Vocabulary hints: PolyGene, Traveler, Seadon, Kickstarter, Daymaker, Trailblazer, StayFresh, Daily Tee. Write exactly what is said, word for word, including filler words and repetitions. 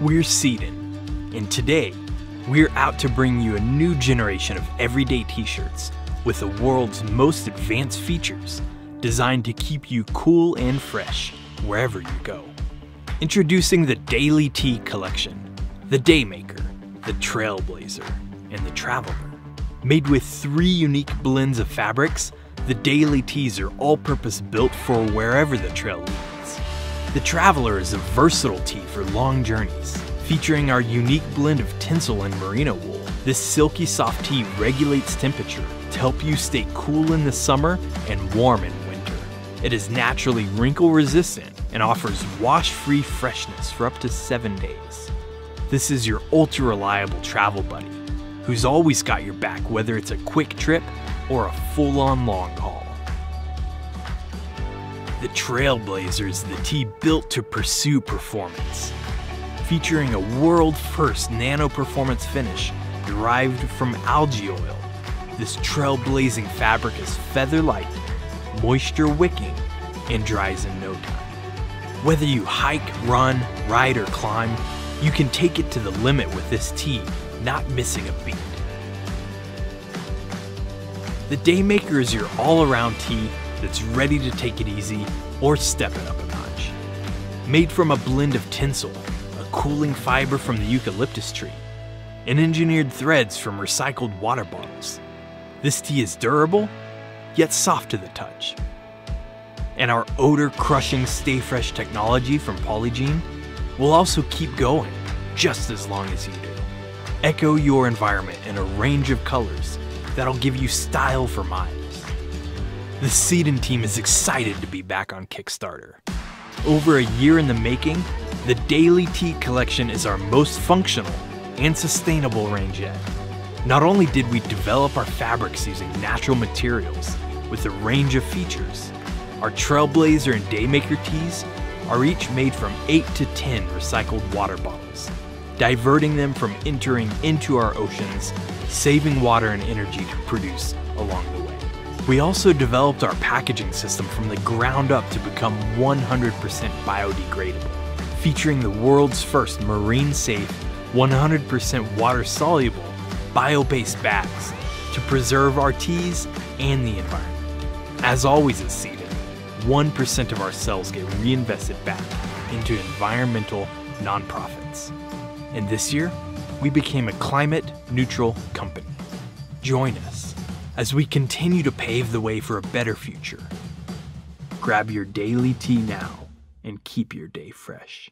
We're Seadon, and today we're out to bring you a new generation of everyday t-shirts with the world's most advanced features designed to keep you cool and fresh wherever you go. Introducing the Daily Tee collection, the Daymaker, the Trailblazer, and the Traveler. Made with three unique blends of fabrics, the Daily Tees are all-purpose built for wherever the trail leads. The Traveler is a versatile tee for long journeys, featuring our unique blend of tinsel and merino wool. This silky soft tee regulates temperature to help you stay cool in the summer and warm in winter. It is naturally wrinkle-resistant and offers wash-free freshness for up to seven days. This is your ultra-reliable travel buddy, who's always got your back, whether it's a quick trip or a full-on long haul. The Trailblazer is the tee built to pursue performance, featuring a world-first nano-performance finish derived from algae oil. This trailblazing fabric is feather-light, moisture-wicking, and dries in no time. Whether you hike, run, ride, or climb, you can take it to the limit with this tee, not missing a beat. The Daymaker is your all-around tee that's ready to take it easy or step it up a notch. Made from a blend of tinsel, a cooling fiber from the eucalyptus tree, and engineered threads from recycled water bottles, this tee is durable, yet soft to the touch. And our odor-crushing StayFresh technology from PolyGene will also keep going just as long as you do. Echo your environment in a range of colors that'll give you style for miles. The Seadon team is excited to be back on Kickstarter. Over a year in the making, the Daily Tee collection is our most functional and sustainable range yet. Not only did we develop our fabrics using natural materials with a range of features, our Trailblazer and Daymaker tees are each made from eight to ten recycled water bottles, diverting them from entering into our oceans, saving water and energy to produce along the way. We also developed our packaging system from the ground up to become one hundred percent biodegradable, featuring the world's first marine-safe, one hundred percent water-soluble, bio-based bags to preserve our teas and the environment. As always at Seadon, one percent of our sales get reinvested back into environmental nonprofits. And this year, we became a climate-neutral company. Join us as we continue to pave the way for a better future. Grab your Daily Tee now and keep your day fresh.